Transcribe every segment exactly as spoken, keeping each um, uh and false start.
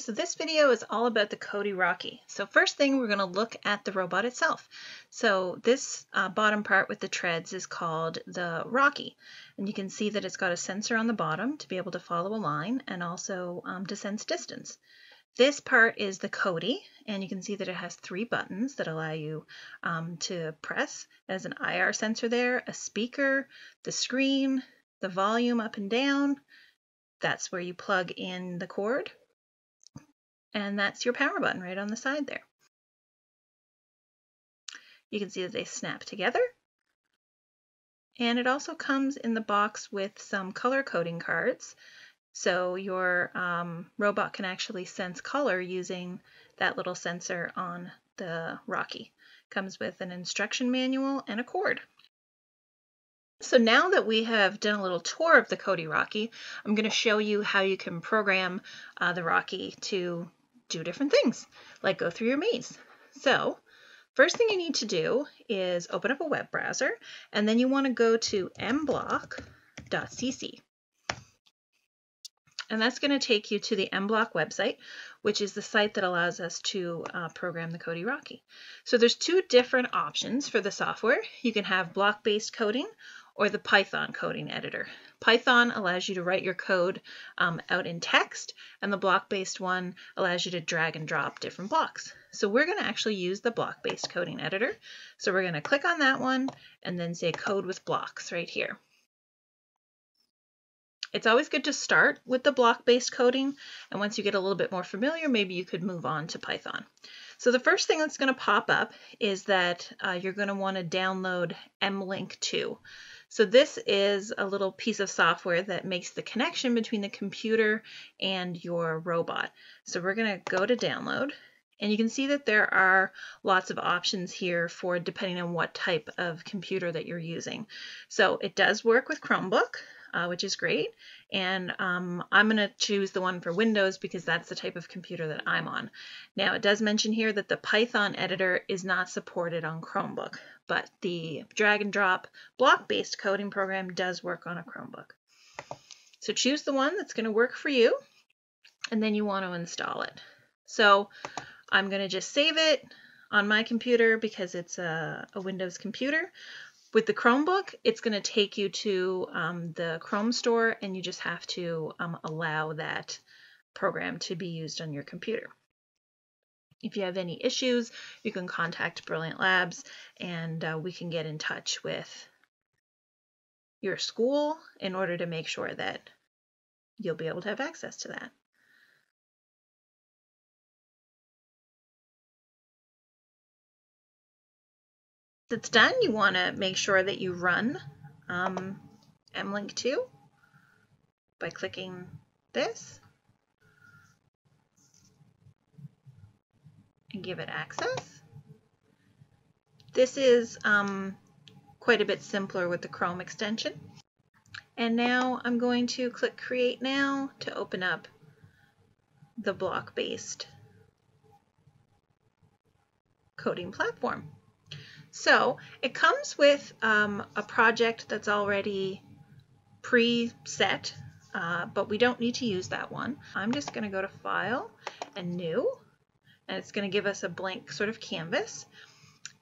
so this video is all about the Codey Rocky. So first thing, we're going to look at the robot itself. So this uh, bottom part with the treads is called the Rocky, and you can see that it's got a sensor on the bottom to be able to follow a line and also um, to sense distance. This part is the Codey, and you can see that it has three buttons that allow you um, to press. There's an I R sensor there, a speaker, the screen, the volume up and down. That's where you plug in the cord. And that's your power button right on the side there. You can see that they snap together. And it also comes in the box with some color coding cards. So your um, robot can actually sense color using that little sensor on the Rocky. Comes with an instruction manual and a cord. So now that we have done a little tour of the Codey Rocky, I'm going to show you how you can program uh, the Rocky to do different things, like go through your maze. So first thing you need to do is open up a web browser, and then you want to go to m block dot c c. And that's going to take you to the mBlock website, which is the site that allows us to uh, program the Codey Rocky. So there's two different options for the software. You can have block-based coding or the Python coding editor. Python allows you to write your code um, out in text, and the block-based one allows you to drag and drop different blocks. So we're going to actually use the block-based coding editor. So we're going to click on that one and then say code with blocks right here. It's always good to start with the block-based coding, and once you get a little bit more familiar, maybe you could move on to Python. So the first thing that's going to pop up is that uh, you're going to want to download m link two. So this is a little piece of software that makes the connection between the computer and your robot. So we're going to go to download, and you can see that there are lots of options here for depending on what type of computer that you're using. So it does work with Chromebook. Uh, which is great, and um, I'm going to choose the one for Windows because that's the type of computer that I'm on. Now, it does mention here that the Python editor is not supported on Chromebook, but the drag and drop block-based coding program does work on a Chromebook. So choose the one that's going to work for you, and then you want to install it. So I'm going to just save it on my computer because it's a, a Windows computer. With the Chromebook, it's going to take you to um, the Chrome store, and you just have to um, allow that program to be used on your computer. If you have any issues, you can contact Brilliant Labs, and uh, we can get in touch with your school in order to make sure that you'll be able to have access to that. That's done, you want to make sure that you run um, m link two by clicking this and give it access. This is um, quite a bit simpler with the Chrome extension. And now I'm going to click Create Now to open up the block-based coding platform. So it comes with um, a project that's already preset, uh, but we don't need to use that one. I'm just going to go to File and New, and it's going to give us a blank sort of canvas.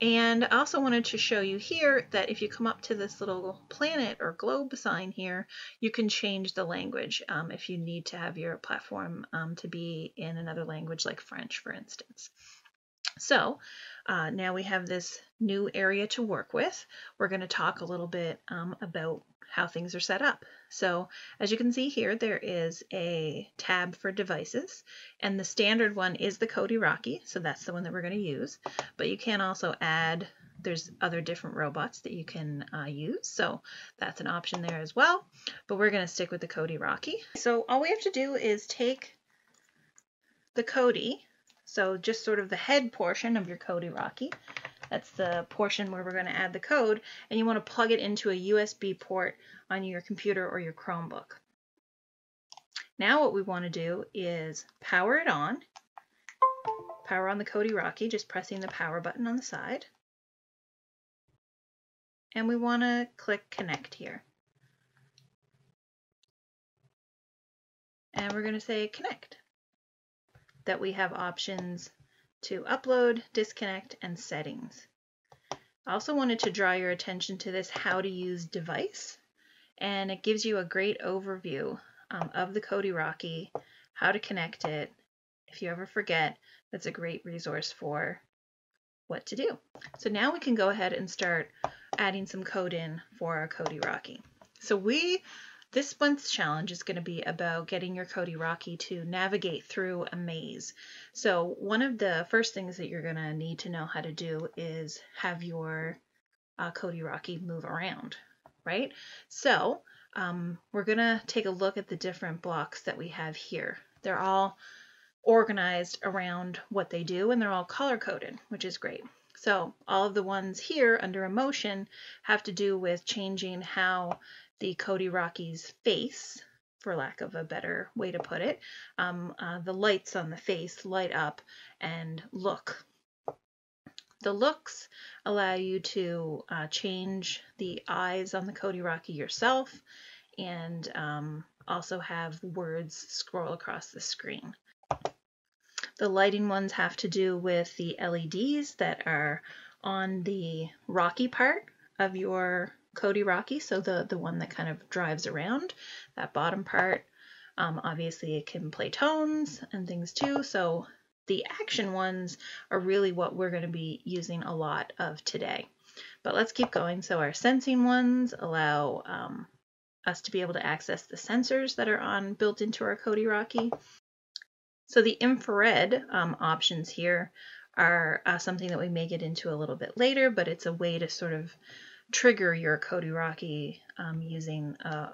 And I also wanted to show you here that if you come up to this little planet or globe sign here, you can change the language um, if you need to have your platform um, to be in another language like French, for instance. So uh, now we have this new area to work with. We're going to talk a little bit um, about how things are set up. So as you can see here, there is a tab for devices, and the standard one is the Codey Rocky. So that's the one that we're going to use, but you can also add, there's other different robots that you can uh, use. So that's an option there as well, but we're going to stick with the Codey Rocky. So all we have to do is take the Codey. So just sort of the head portion of your Codey Rocky, that's the portion where we're going to add the code, and you want to plug it into a U S B port on your computer or your Chromebook. Now what we want to do is power it on, power on the Codey Rocky, just pressing the power button on the side, and we want to click connect here. And we're going to say connect. that we have options to upload, disconnect, and settings. I also wanted to draw your attention to this how to use device, and it gives you a great overview um, of the Codey Rocky, how to connect it. If you ever forget, that's a great resource for what to do. So now we can go ahead and start adding some code in for our Codey Rocky. So we, this month's challenge is going to be about getting your Codey Rocky to navigate through a maze. So one of the first things that you're going to need to know how to do is have your uh, Codey Rocky move around, right? So um, we're going to take a look at the different blocks that we have here. They're all organized around what they do, and they're all color-coded, which is great. So all of the ones here under emotion have to do with changing how the Codey Rocky's face, for lack of a better way to put it, um, uh, the lights on the face light up and look. The looks allow you to uh, change the eyes on the Codey Rocky yourself, and um, also have words scroll across the screen. The lighting ones have to do with the L E Ds that are on the rocky part of your Codey Rocky, so the, the one that kind of drives around, that bottom part. Um, obviously it can play tones and things too, so the action ones are really what we're going to be using a lot of today. But let's keep going. So our sensing ones allow um, us to be able to access the sensors that are on built into our Codey Rocky. So the infrared um, options here are uh, something that we may get into a little bit later, but it's a way to sort of trigger your Codey Rocky um, using uh,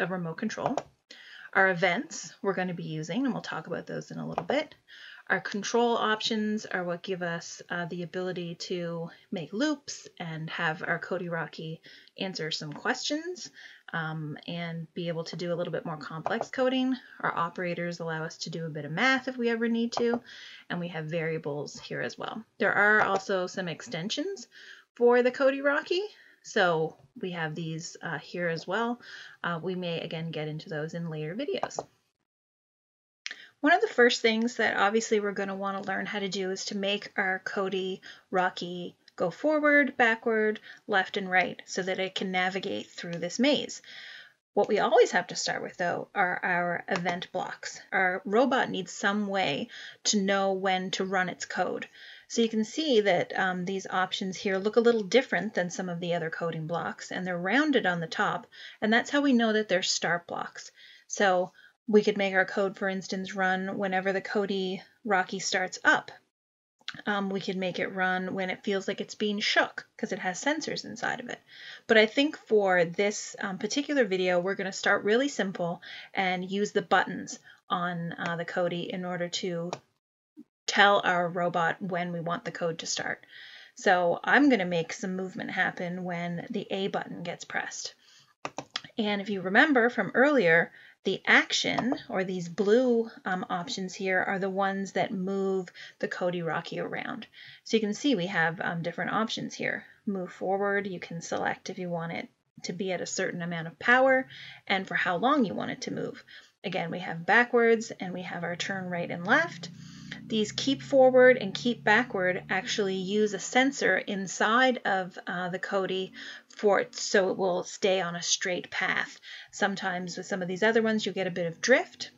a remote control. Our events we're going to be using, and we'll talk about those in a little bit. Our control options are what give us uh, the ability to make loops and have our Codey Rocky answer some questions. Um, and be able to do a little bit more complex coding. Our operators allow us to do a bit of math if we ever need to, and we have variables here as well. There are also some extensions for the Codey Rocky, so we have these uh, here as well. Uh, we may again get into those in later videos. One of the first things that obviously we're going to want to learn how to do is to make our Codey Rocky go forward, backward, left, and right so that it can navigate through this maze. What we always have to start with, though, are our event blocks. Our robot needs some way to know when to run its code. So you can see that um, these options here look a little different than some of the other coding blocks, and they're rounded on the top, and that's how we know that they're start blocks. So we could make our code, for instance, run whenever the Codey Rocky starts up. Um, we could make it run when it feels like it's being shook because it has sensors inside of it. But I think for this um, particular video, we're going to start really simple and use the buttons on uh, the Codey in order to tell our robot when we want the code to start. So I'm going to make some movement happen when the A button gets pressed. And if you remember from earlier, the action, or these blue um, options here, are the ones that move the Codey Rocky around. So you can see we have um, different options here. Move forward, you can select if you want it to be at a certain amount of power and for how long you want it to move. Again, we have backwards, and we have our turn right and left. These keep forward and keep backward actually use a sensor inside of uh, the Codey for it, so it will stay on a straight path. Sometimes with some of these other ones, you get a bit of drift.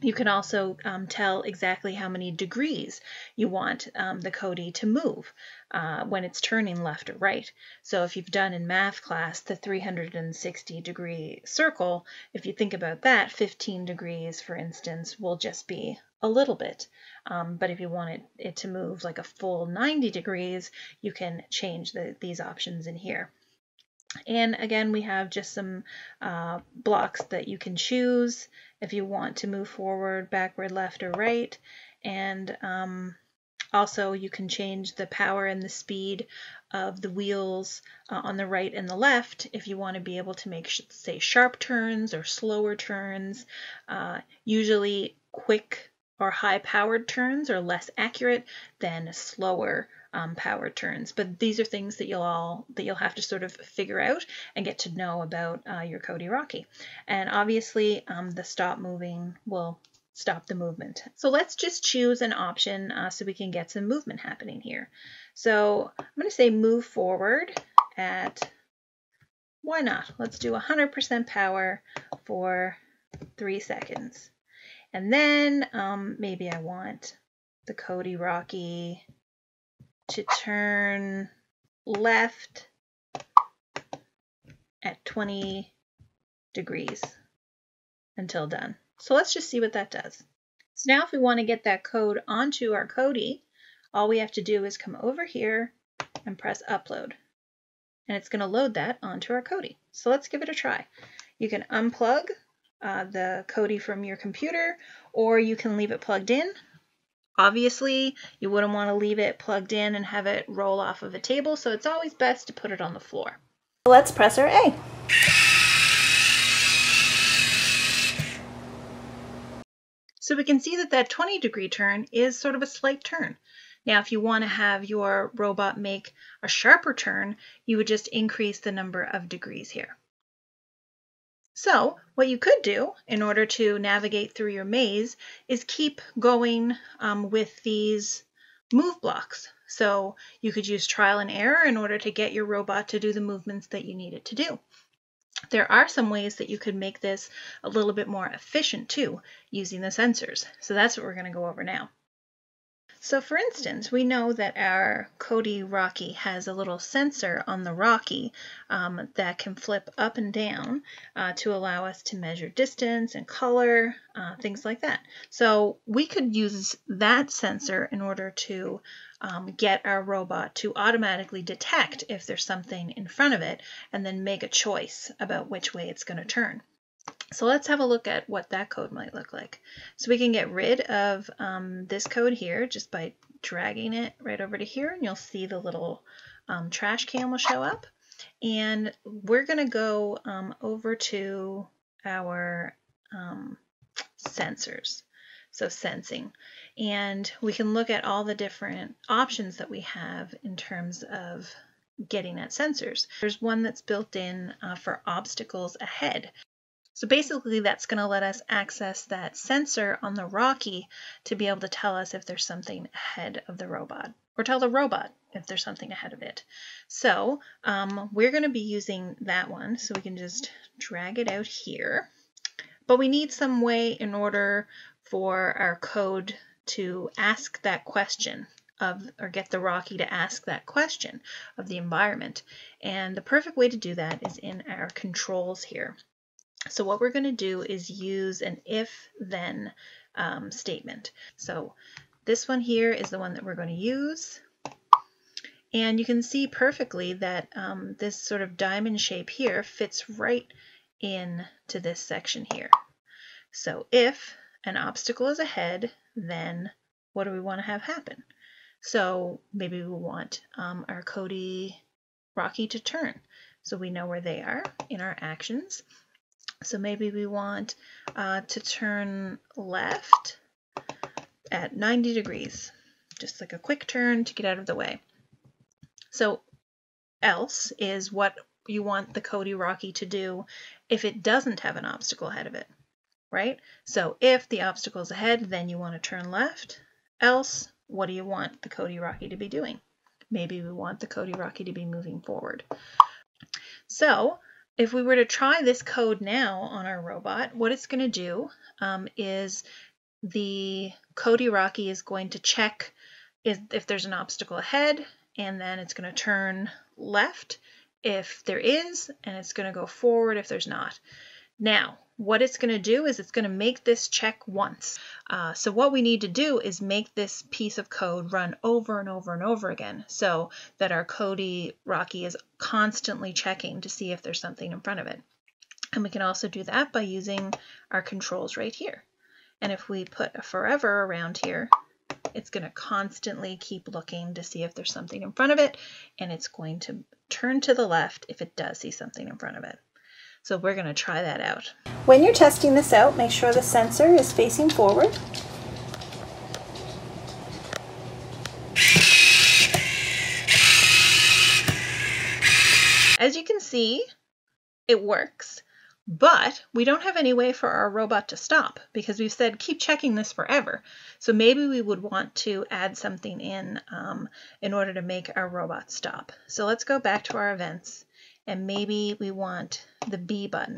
You can also um, tell exactly how many degrees you want um, the Codey to move uh, when it's turning left or right. So if you've done in math class the three hundred sixty degree circle, if you think about that, fifteen degrees, for instance, will just be a little bit. Um, but if you want it, it to move like a full ninety degrees, you can change the, these options in here. And again, we have just some uh, blocks that you can choose if you want to move forward, backward, left, or right. And um, also you can change the power and the speed of the wheels uh, on the right and the left if you want to be able to make, say, sharp turns or slower turns. Uh, usually quick or high-powered turns are less accurate than slower Um, power turns, but these are things that you'll all that you'll have to sort of figure out and get to know about uh, your Codey Rocky. And obviously um, the stop moving will stop the movement. So let's just choose an option uh, so we can get some movement happening here. So I'm going to say move forward at, why not? Let's do one hundred percent power for three seconds. And then um, maybe I want the Codey Rocky to turn left at twenty degrees until done. So let's just see what that does. So now if we want to get that code onto our Codey, all we have to do is come over here and press upload. And it's going to load that onto our Codey. So let's give it a try. You can unplug uh, the Codey from your computer, or you can leave it plugged in. Obviously, you wouldn't want to leave it plugged in and have it roll off of a table, so it's always best to put it on the floor. Let's press our A. So we can see that that twenty degree turn is sort of a slight turn. Now, if you want to have your robot make a sharper turn, you would just increase the number of degrees here. So what you could do in order to navigate through your maze is keep going um, with these move blocks. So you could use trial and error in order to get your robot to do the movements that you need it to do. There are some ways that you could make this a little bit more efficient too, using the sensors. So that's what we're going to go over now. So for instance, we know that our Codey Rocky has a little sensor on the Rocky um, that can flip up and down uh, to allow us to measure distance and color, uh, things like that. So we could use that sensor in order to um, get our robot to automatically detect if there's something in front of it and then make a choice about which way it's going to turn. So let's have a look at what that code might look like. So we can get rid of um, this code here just by dragging it right over to here, and you'll see the little um, trash can will show up. And we're going to go um, over to our um, sensors, so sensing. And we can look at all the different options that we have in terms of getting at sensors. There's one that's built in uh, for obstacles ahead. So basically that's going to let us access that sensor on the Rocky to be able to tell us if there's something ahead of the robot, or tell the robot if there's something ahead of it. So um, we're going to be using that one, so we can just drag it out here. But we need some way in order for our code to ask that question of, or get the Rocky to ask that question of the environment. And the perfect way to do that is in our controls here. So what we're going to do is use an if-then um, statement. So this one here is the one that we're going to use. And you can see perfectly that um, this sort of diamond shape here fits right into this section here. So if an obstacle is ahead, then what do we want to have happen? So maybe we want um, our Codey Rocky to turn. So we know where they are in our actions. So maybe we want uh, to turn left at ninety degrees, just like a quick turn to get out of the way. So else is what you want the Codey Rocky to do if it doesn't have an obstacle ahead of it, right? So if the obstacle is ahead, then you want to turn left. Else, what do you want the Codey Rocky to be doing? Maybe we want the Codey Rocky to be moving forward. So if we were to try this code now on our robot, what it's going to do um, is the Codey Rocky is going to check if, if there's an obstacle ahead, and then it's going to turn left if there is, and it's going to go forward if there's not. Now, what it's going to do is it's going to make this check once. Uh, so what we need to do is make this piece of code run over and over and over again so that our Codey Rocky is constantly checking to see if there's something in front of it. And we can also do that by using our controls right here. And if we put a forever around here, it's going to constantly keep looking to see if there's something in front of it, and it's going to turn to the left if it does see something in front of it. So we're going to try that out. When you're testing this out, make sure the sensor is facing forward. As you can see, it works, But we don't have any way for our robot to stop because we've said keep checking this forever. So maybe we would want to add something in um, in order to make our robot stop. So let's go back to our events, and maybe we want the B button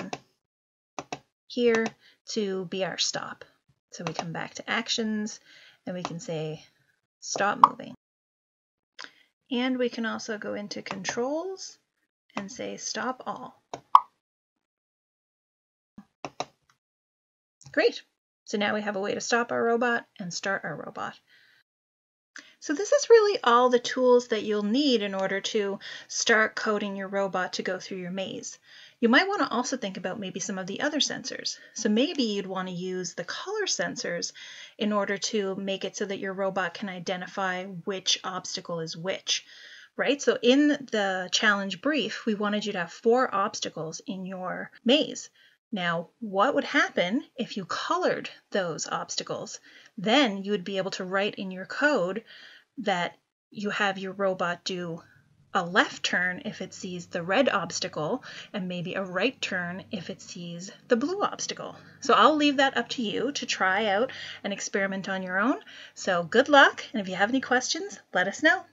here to be our stop. So we come back to actions and we can say stop moving. And we can also go into controls and say stop all. Great. So now we have a way to stop our robot and start our robot. So this is really all the tools that you'll need in order to start coding your robot to go through your maze. You might want to also think about maybe some of the other sensors. So maybe you'd want to use the color sensors in order to make it so that your robot can identify which obstacle is which, right? So in the challenge brief, we wanted you to have four obstacles in your maze. Now, what would happen if you colored those obstacles? Then you would be able to write in your code that you have your robot do a left turn if it sees the red obstacle, and maybe a right turn if it sees the blue obstacle. So I'll leave that up to you to try out and experiment on your own. So good luck, and if you have any questions, let us know.